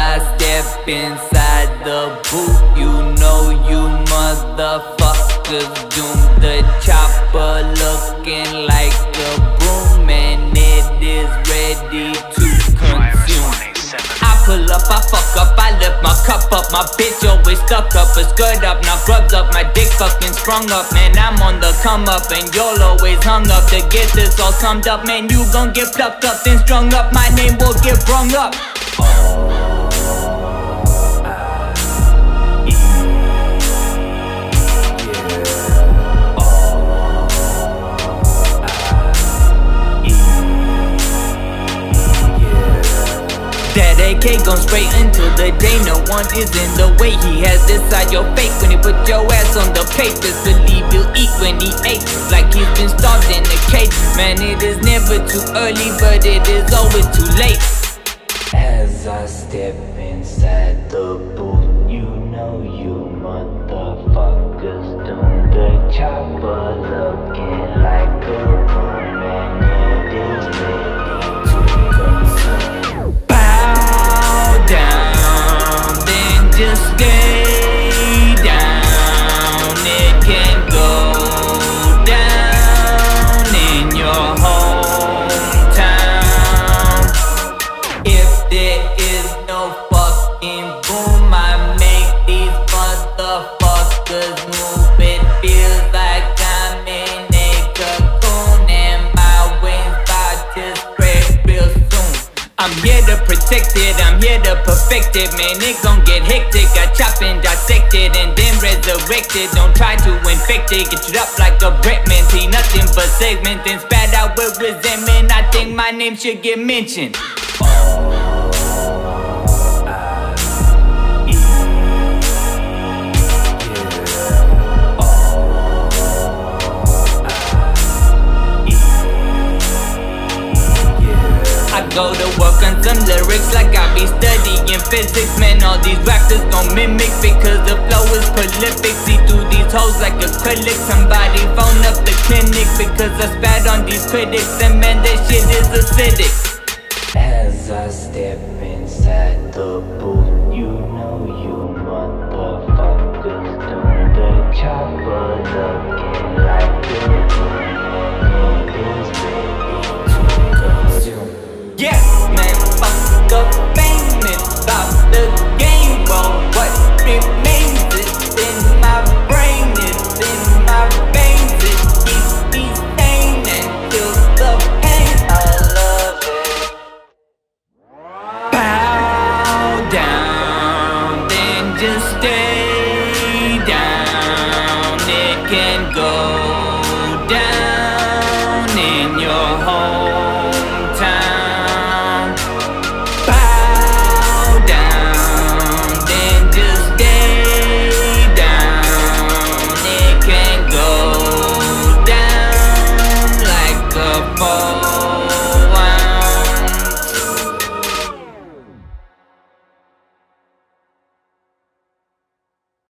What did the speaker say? I step inside the booth, you know you motherfuckers doomed. The chopper looking like a broom, and it is ready to consume. I pull up, I fuck up, I lift my cup up. My bitch always stuck up, a skirt up, now grubs up. My dick fucking sprung up, man, I'm on the come up. And y'all always hung up to get this all summed up. Man, you gon' get plucked up, then strung up. My name will get brung up. That AK gon' spray until the day no one is in the way. He has this side your fake when he put your ass on the papers. Believe he'll eat when he ate, like he's been starved in a cage. Man, it is never too early, but it is always too late. As I step inside the booth, you know you motherfuckers doomed. The chopper looking like a broom, and it is ready to consume. Bow down, then just stay down. It can go down in your hometown. If there is no fucking boom, I make these motherfuckers move. It feels like I'm in a cocoon, and my wings about to spread real soon. I'm here to protect it, I'm here to perfect it. Man, it gon' get hectic. I chop and dissect it and then resurrect it. Don't try to infect it, get it up like a Bretman. See nothing but segments and spat out with resentment. I think my name should get mentioned. Go to work on some lyrics like I be studying physics. Man, all these rappers gon' mimic because the flow is prolific. See through these hoes like acrylic. Somebody phone up the clinic because I spat on these critics, and man, this shit is acidic. As I step inside the booth, you know you motherfuckers doomed. The chopper looking like a broom, and it is ready. Yes, man, fuck the fame, it's about the game. Well, what remains is in my brain, it's in my veins. It keeps me sane and kills the pain. I love it. Bow down, then just stay down. It can go down in your home.